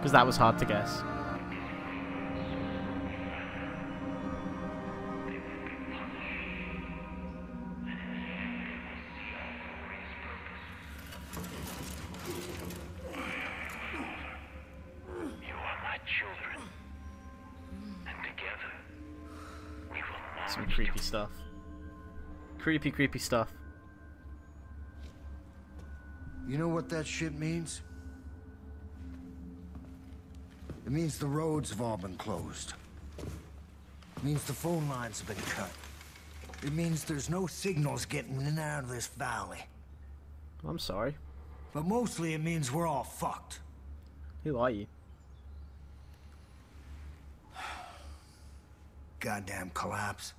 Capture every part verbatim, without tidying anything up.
because that was hard to guess. Some creepy stuff. Creepy, creepy stuff. You know what that shit means? It means the roads have all been closed. It means the phone lines have been cut. It means there's no signals getting in and out of this valley. I'm sorry. But mostly it means we're all fucked. Who are you? Goddamn collapse.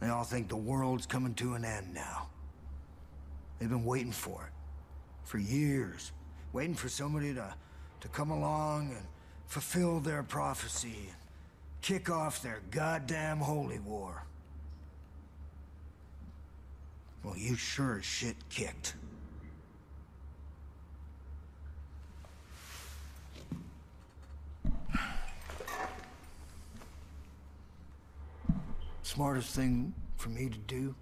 They all think the world's coming to an end now. They've been waiting for it, for years, waiting for somebody to, to come along and fulfill their prophecy and kick off their goddamn holy war. Well, you sure as shit kicked. Smartest thing for me to do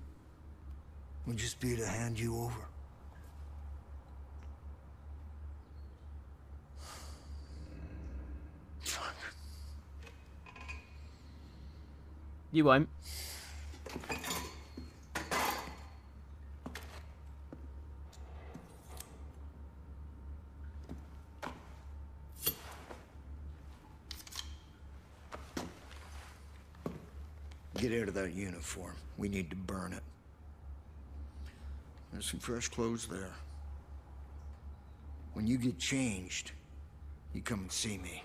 would just be to hand you over. Fuck. You won't. Get out of that uniform. We need to burn it. There's some fresh clothes there. When you get changed, you come and see me.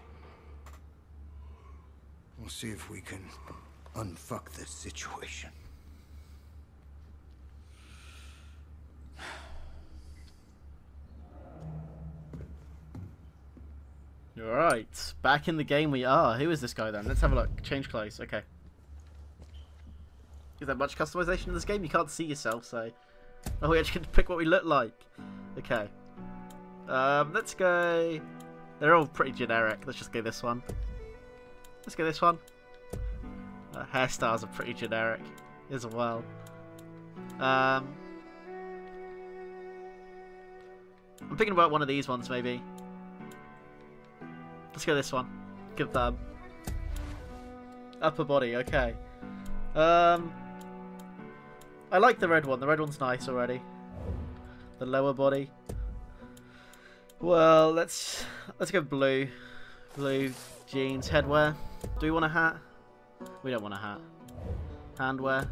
We'll see if we can unfuck this situation. All right, back in the game we are. Who is this guy then? Let's have a look. Change clothes. Okay. Is there much customization in this game? You can't see yourself, so... Oh, we actually get to pick what we look like. Okay. Um, let's go... They're all pretty generic. Let's just go this one. Let's go this one. Uh, hairstyles are pretty generic as well. Um, I'm thinking about one of these ones, maybe. Let's go this one. Give them. Upper body, okay. Um... I like the red one. The red one's nice already. The lower body. Well, let's let's go blue. Blue jeans. Headwear. Do we want a hat? We don't want a hat. Handwear.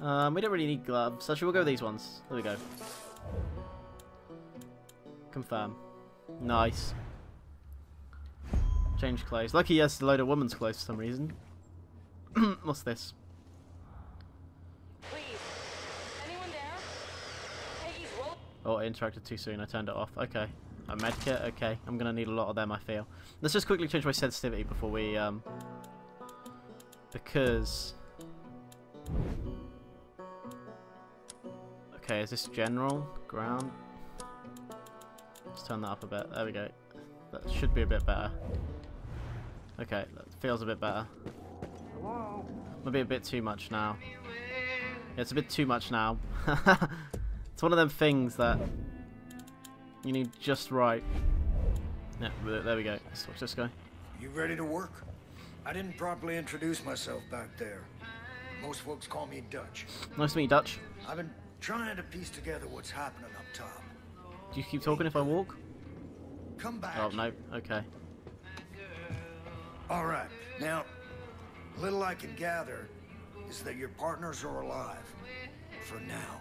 Um, we don't really need gloves. Actually, we'll go with these ones. There we go. Confirm. Nice. Change clothes. Lucky he has a load of women's clothes for some reason. What's this? Oh, I interacted too soon. I turned it off. Okay. A medkit? Okay. I'm going to need a lot of them, I feel. Let's just quickly change my sensitivity before we... Um, because... Okay, is this general? Ground? Let's turn that up a bit. There we go. That should be a bit better. Okay, that feels a bit better. Hello? Might be a bit too much now. Yeah, it's a bit too much now. It's one of them things that you need just right. Yeah, there we go. Let's watch this guy. You ready to work? I didn't properly introduce myself back there. Most folks call me Dutch. Nice to meet you, Dutch. I've been trying to piece together what's happening up top. Do you keep talking if I walk? Come back. Oh, no. Okay. All right. Now, little I can gather is that your partners are alive for now.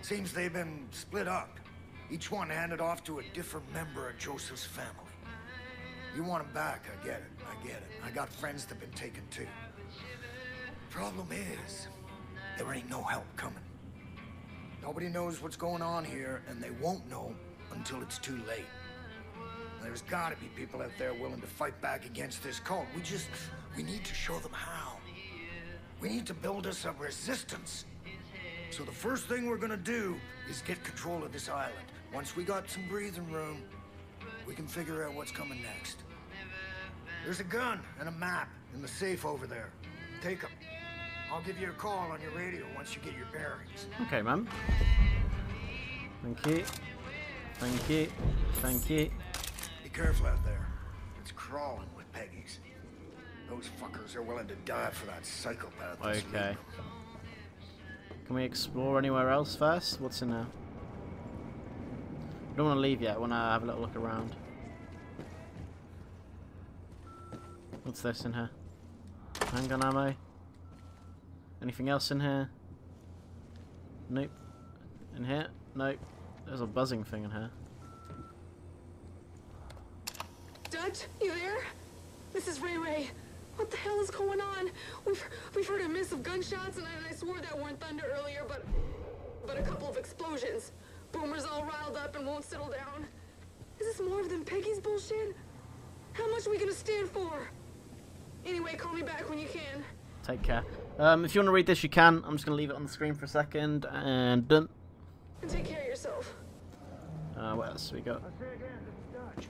Seems they've been split up. Each one handed off to a different member of Joseph's family. You want him back, I get it, I get it. I got friends that've been taken too. Problem is, there ain't no help coming. Nobody knows what's going on here, and they won't know until it's too late. There's gotta be people out there willing to fight back against this cult. We just, we need to show them how. We need to build us a resistance. So the first thing we're gonna do is get control of this island. Once we got some breathing room, we can figure out what's coming next. There's a gun and a map in the safe over there. Take them. I'll give you a call on your radio once you get your bearings. Okay, ma'am. Thank you. Thank you. Thank you. Be careful out there. It's crawling with Peggy's. Those fuckers are willing to die for that psychopath. Okay. Can we explore anywhere else first? What's in there? I don't want to leave yet. I want to have a little look around. What's this in here? Handgun ammo? Anything else in here? Nope. In here? Nope. There's a buzzing thing in here. Dutch, you there? This is Ray Ray. What the hell is going on? We've we've heard a miss of gunshots, and I, I swore that weren't thunder earlier, but but a couple of explosions. Boomer's all riled up and won't settle down. Is this more than Peggy's bullshit? How much are we gonna stand for? Anyway, call me back when you can. Take care. Um, if you want to read this, you can. I'm just gonna leave it on the screen for a second and done. And take care of yourself. Uh, what else we got? I say again, it's Dutch.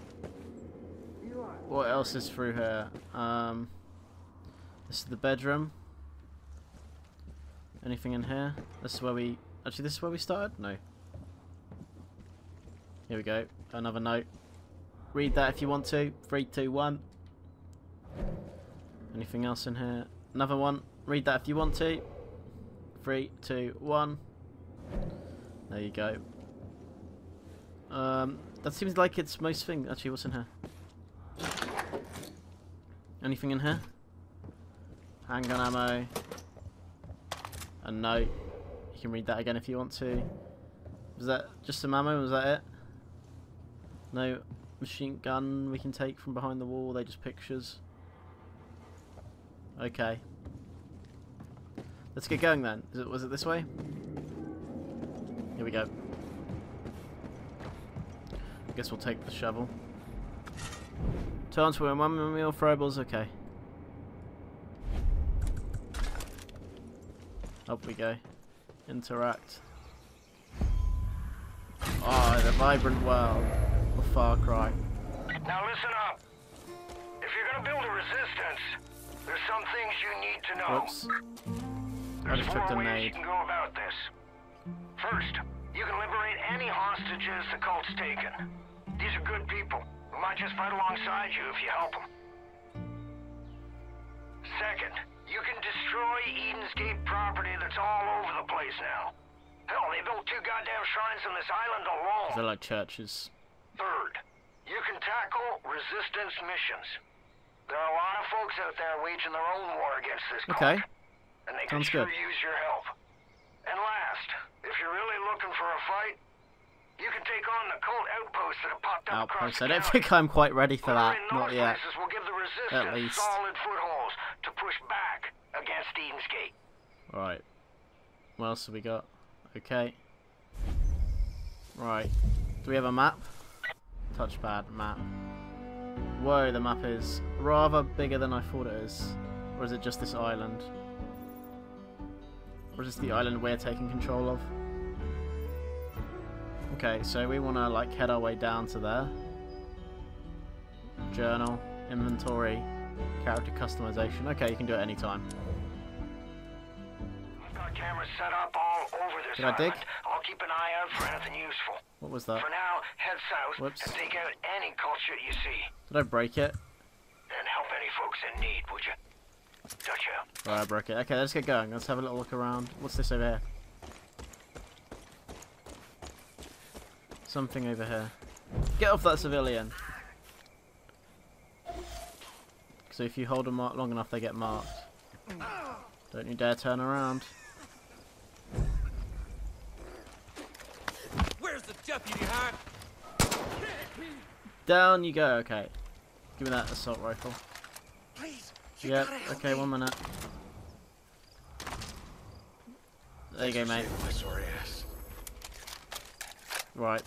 Eli. What else is through here? Um, this is the bedroom. Anything in here? This is where we actually. This is where we started. No. Here we go. Another note. Read that if you want to. Three, two, one. Anything else in here? Another one. Read that if you want to. Three, two, one. There you go. Um, that seems like it's most thing. Actually, what's in here? Anything in here? Handgun ammo. A note. You can read that again if you want to. Was that just some ammo? Was that it? No machine gun we can take from behind the wall. Are they just pictures? Okay. Let's get going then. Is it, was it this way? Here we go. I guess we'll take the shovel. Turn to where one meal throwables. Okay. Up we go. Interact. Ah, oh, the vibrant world of Far Cry. Now listen up. If you're gonna build a resistance, there's some things you need to know. Whoops. I just took the nade. You can go about this. First, you can liberate any hostages the cult's taken. These are good people who might just fight alongside you if you help them. Second, you can destroy Eden's Gate property that's all over the place now. Hell, they built two goddamn shrines on this island alone. They're like churches. Third, you can tackle resistance missions. There are a lot of folks out there waging their own war against this cult. Okay. And they can sure use your help. And last, if you're really looking for a fight, you can take on the cult outposts that have popped up across the county. I don't think I'm quite ready for that. Not yet. We'll give the resistance at least solid footholds to push back against Eden's Gate. Alright. What else have we got? Okay. Right. Do we have a map? Touchpad map. Whoa, the map is rather bigger than I thought it is. Or is it just this island? Or is this the island we're taking control of? Okay, so we want to like head our way down to there. Journal, inventory, character customization. Okay, you can do it anytime. I've got cameras set up all over this island. Did I dig? I'll keep an eye out for anything useful. What was that? For now, head south. Whoops. And take out any culture you see. Did I break it? And help any folks in need, would you? Gotcha. Right, I broke it. Okay, let's get going. Let's have a little look around. What's this over here? Something over here. Get off that civilian. So if you hold them marked long enough, they get marked. Don't you dare turn around. Deputy, huh? Down you go. Okay, give me that assault rifle. Please, yep. Okay, one minute. There you go, mate. Right.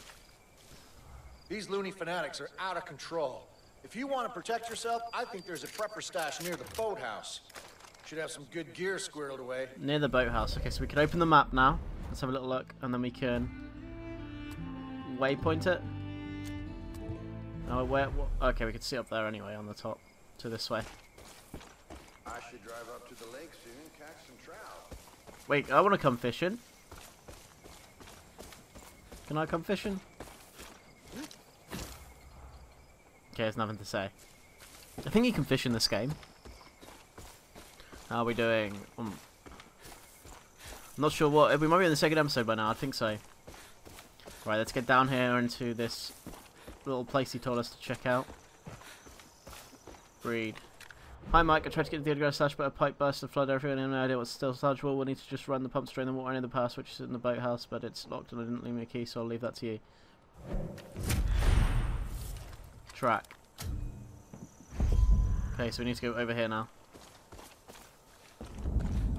These loony fanatics are out of control. If you want to protect yourself, I think there's a prepper stash near the boathouse. Should have some good gear squirreled away. Near the boathouse. Okay, so we can open the map now. Let's have a little look, and then we can waypoint it? Oh, where? Okay, we can see up there anyway on the top. To this way. I should drive up to the lake soon and catch some trout. Wait, I want to come fishing. Can I come fishing? Okay, there's nothing to say. I think you can fish in this game. How are we doing? Um, I'm not sure what. We might be in the second episode by now. I think so. Right, let's get down here into this little place he told us to check out. Read. Hi Mike, I tried to get into the underground slash, but a pipe burst and flooded everyone. I have no idea what's still salvageable. We'll need to just run the pumps drain the water into the pass, which is in the boathouse, but it's locked and I didn't leave my key, so I'll leave that to you. Track. Okay, so we need to go over here now.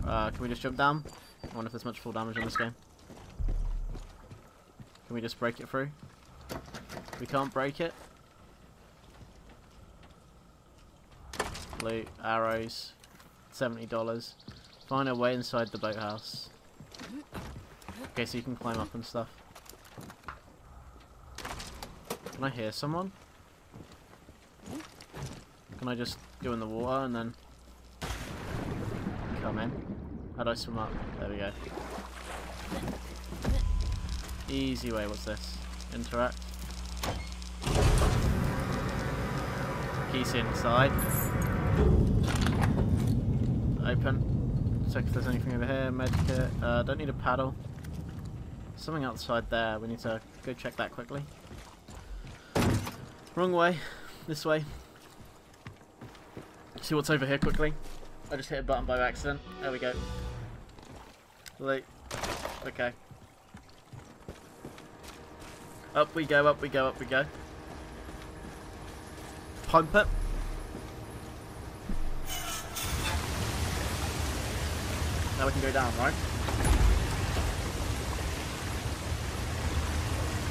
Uh, can we just jump down? I wonder if there's much full damage in this game. Can we just break it through? We can't break it. Loot, arrows, seventy dollars. Find a way inside the boathouse. Okay, so you can climb up and stuff. Can I hear someone? Can I just go in the water and then come in? How do I swim up? There we go. Easy way, what's this? Interact. Piece inside. Open. Check if there's anything over here. Medkit. Uh, don't need a paddle. Something outside there. We need to go check that quickly. Wrong way. This way. See what's over here quickly. I just hit a button by accident. There we go. Loot. Okay. Up we go, up we go, up we go. Pump it. Now we can go down, right?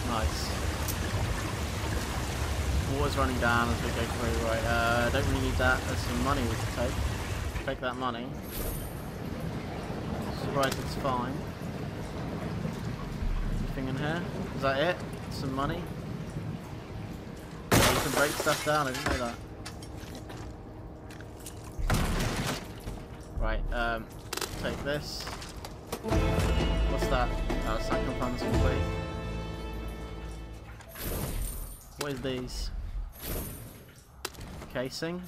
Nice. Water's running down as we go through, right? Uh, don't really need that. There's some money we can take. Take that money. Surprised it's fine. Anything in here? Is that it? Some money? Yeah, you can break stuff down, I didn't know that. Right, um, take this. What's that? Uh, sacrifice complete. What is these? Casing.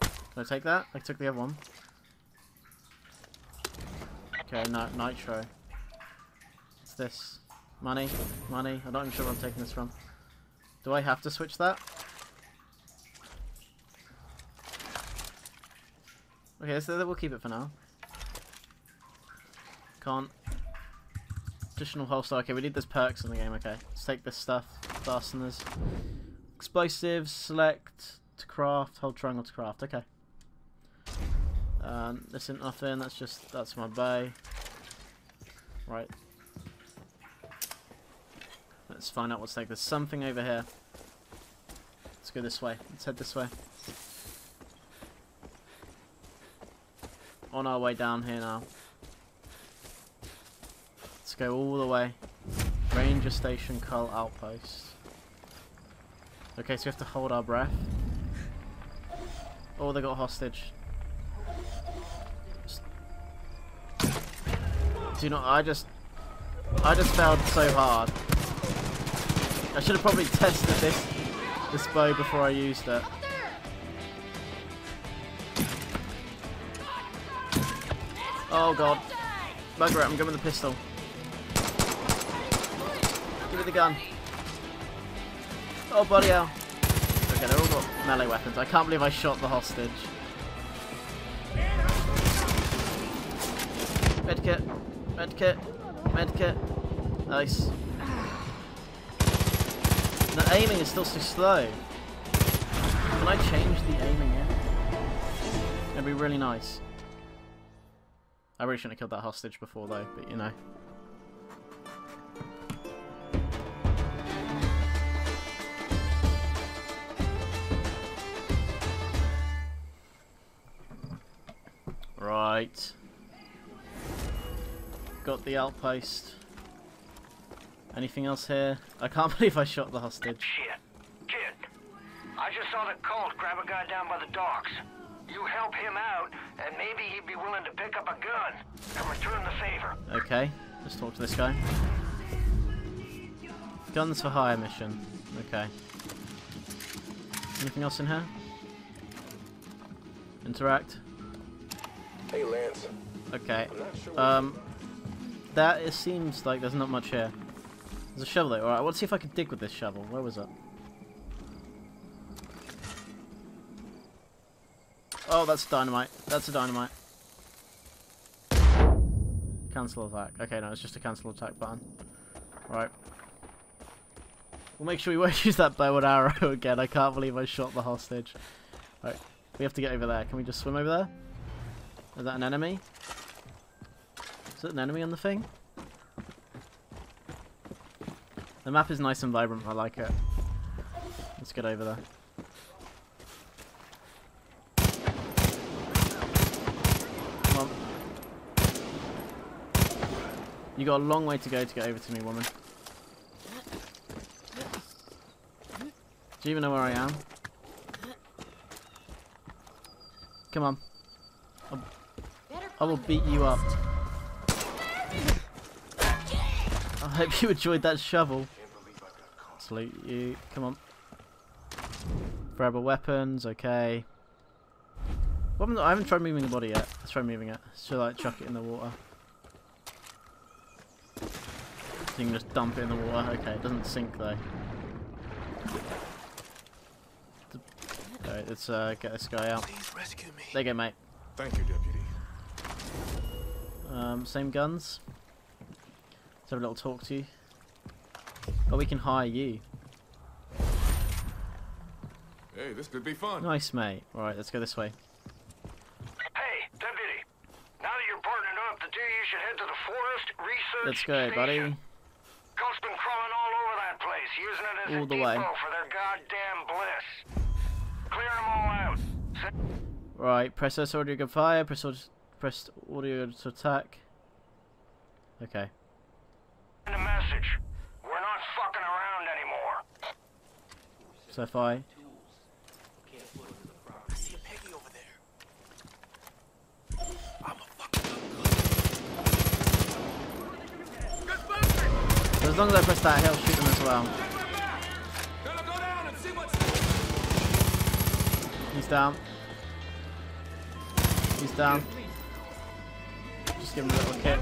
Can I take that? I took the other one. Okay, no, nitro. What's this? Money, money. I'm not even sure where I'm taking this from. Do I have to switch that? Okay, so we'll keep it for now. Can't. Additional holster. Okay, we need this perks in the game. Okay, let's take this stuff. Fasteners. Explosives. Select. To craft. Hold triangle to craft. Okay. Um, this isn't nothing, that's just, that's my bay. Right. Let's find out what's like. There's something over here. Let's go this way. Let's head this way. On our way down here now. Let's go all the way. Ranger Station Cull Outpost. Okay, so we have to hold our breath. Oh, they got a hostage. Do not, I just, I just failed so hard. I should have probably tested this, this bow before I used it. Oh god. Bugger it, I'm giving the pistol. Give me the gun. Oh bloody hell. Okay, they're all got melee weapons. I can't believe I shot the hostage. Medkit. Medkit, medkit, nice. The aiming is still so slow. Can I change the aiming here? That'd be really nice. I really shouldn't have killed that hostage before though, but you know. Right. Got the outpost. Anything else here? I can't believe I shot the hostage. Shit. Kid, I just saw the Colt grab a guy down by the docks. You help him out, and maybe he'd be willing to pick up a gun and return the favor. Okay, let's talk to this guy. Guns for hire mission. Okay. Anything else in here? Interact. Hey, Lance. Okay. Um, that it seems like there's not much here. There's a shovel there. All right, let's see if I can dig with this shovel. Where was it? Oh, that's dynamite. That's a dynamite. Cancel attack. Okay, no, it's just a cancel attack button. Right. We'll make sure we won't use that bow and arrow again. I can't believe I shot the hostage. Right. We have to get over there. Can we just swim over there? Is that an enemy? Is it an enemy on the thing? The map is nice and vibrant. I like it. Let's get over there. You got a long way to go to get over to me, woman. Do you even know where I am? Come on. I'll, I will beat you up. I hope you enjoyed that shovel. Salute you. Come on. Variable weapons. Okay. Well, I haven't tried moving the body yet. Let's try moving it. Should I like, chuck it in the water? You can just dump it in the water. Okay, it doesn't sink though. Alright, let's uh, get this guy out. There you go, mate. Thank you, deputy. Um, same guns. Let's have a little talk to you. Oh, we can hire you. Hey, this could be fun. Nice, mate. Alright, let's go this way. Hey, deputy. Now that you're partnered up, the two of you should head to the forest research. Let's go, station. buddy. Colt's been crawling all over that place, using it as all a the depot way. for their goddamn bliss. Clear them all out. Right, press S audio to fire, press, press audio to attack. Okay. And a message. We're not fucking around anymore. So if I... I see a Peggy over there. I'm a So as long as I press that, he'll shoot them as well. He's down. He's down. Just give him a little kick.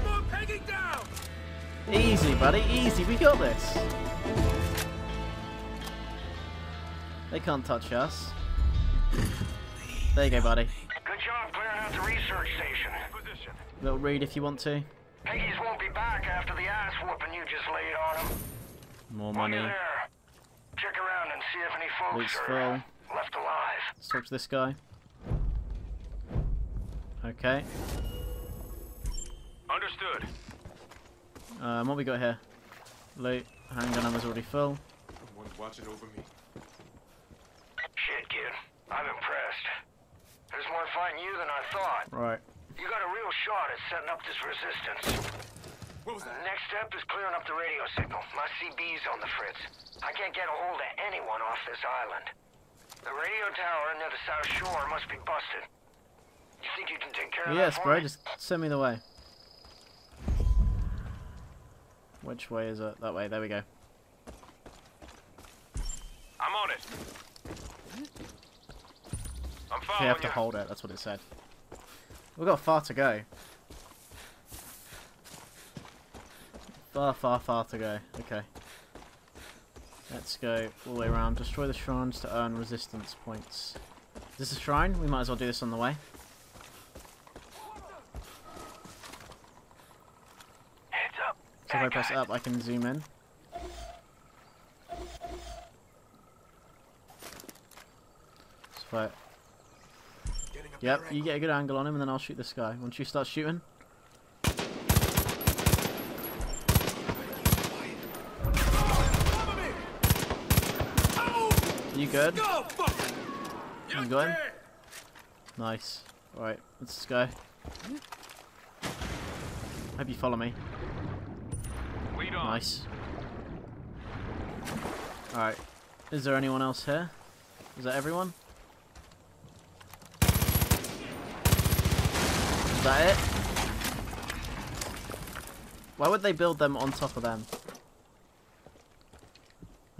Easy, buddy. Easy. We got this. They can't touch us. There you go, buddy. Good job clearing out the research station. Little read if you want to. Peggy's won't be back after the ass whooping you just laid on him. More money. There, check around and see if any folks Luke's are full. left alive. Let's talk to this guy. Okay. Understood. Um, what we got here? Loot. Handgun ammo's already full. Someone's watching over me. Shit, kid. I'm impressed. There's more fighting you than I thought. Right. You got a real shot at setting up this resistance. What was that? The next step is clearing up the radio signal. My C B's on the fritz. I can't get a hold of anyone off this island. The radio tower near the south shore must be busted. You think you can take care of yes, that Yes, bro. Me? Just send me the way. Which way is it? That way. There we go. I'm on it. I'm following you. You have to you. hold it. That's what it said. We've got far to go. Far, far, far to go. Okay. Let's go all the way around. Destroy the shrines to earn resistance points. Is this a shrine? We might as well do this on the way. Heads up. So if I press up, I can zoom in. So if I Yep, you get a good angle on him and then I'll shoot this guy. Once you start shooting. You good? You good? Nice. Alright, let's go. Hope you follow me. Nice. Alright. Is there anyone else here? Is that everyone? Is that it? Why would they build them on top of them?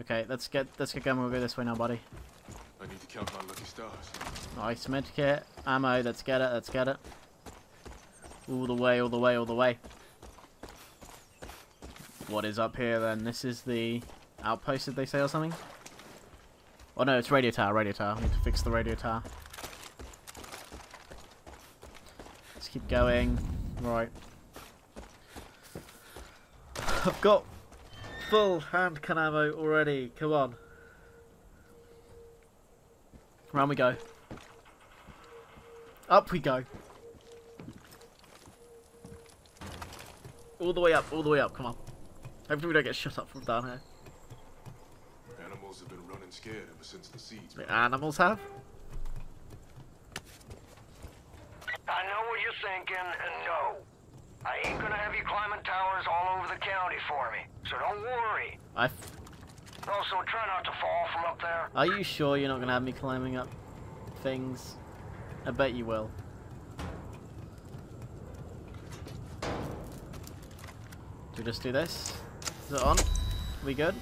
Okay, let's get let's get going. We'll go this way now, buddy. I need to count my lucky stars. Nice medkit, ammo. Let's get it. Let's get it. All the way, all the way, all the way. What is up here then? This is the outpost, did they say, or something? Oh no, it's radio tower. Radio tower. We need to fix the radio tower. Let's keep going. Right. I've got full hand can ammo already. Come on. Round we go. Up we go. All the way up. All the way up. Come on. Hopefully we don't get shot up from down here. Animals have been running scared ever since the seeds. The animals have? I know what you're thinking, and no. I ain't gonna have you climbing towers all over the county for me, so don't worry. I f also, try not to fall from up there. Are you sure you're not gonna have me climbing up things? I bet you will. Do we just do this? Is it on? We good?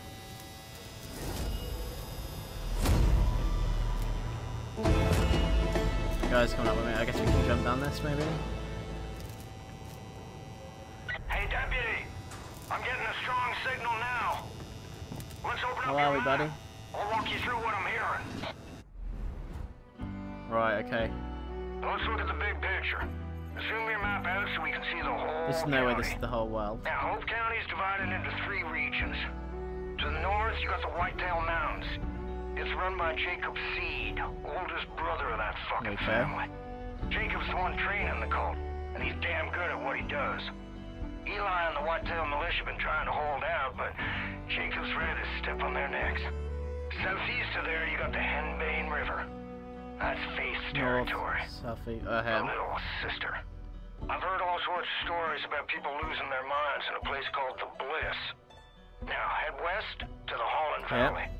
Guys, come up with me. I guess we can jump down this, maybe? Hey, deputy! I'm getting a strong signal now. Let's open up. How are we, buddy? I'll walk you through what I'm hearing. Right, okay. Let's look at the big picture. Zoom your map out so we can see the whole. There's no way this is the whole world. Now, Hope County is divided into three regions. To the north, you got the Whitetail Mounds. It's run by Jacob Seed, oldest brother of that fucking okay. family. Jacob's the one training the cult, and he's damn good at what he does. Eli and the Whitetail Militia have been trying to hold out, but Jacob's ready to step on their necks. Southeast of there, you got the Henbane River. That's Faith's territory. Southeast, uh, little sister. I've heard all sorts of stories about people losing their minds in a place called The Bliss. Now, head west to the Holland Valley. Yep.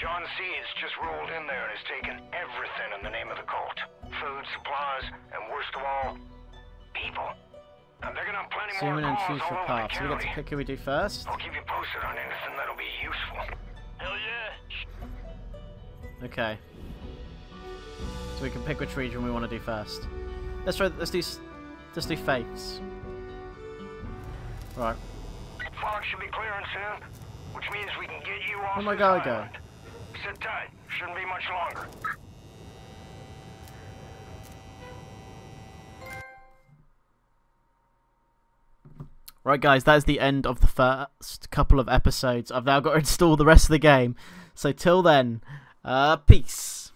John Seed's just rolled in there and has taken everything in the name of the cult. Food, supplies, and worst of all, people. And they're gonna have plenty more calls all over the county. So we got to pick who we do first. I'll keep you posted on anything that'll be useful. Hell yeah! Okay. So we can pick which region we want to do first. Let's try. Let's do. Let's do Faith's. Right. Fog should be clearing soon, which means we can get you off. Oh my God, go. Sit tight. Shouldn't be much longer. Right, guys, that is the end of the first couple of episodes. I've now got to install the rest of the game. So till then, uh, peace.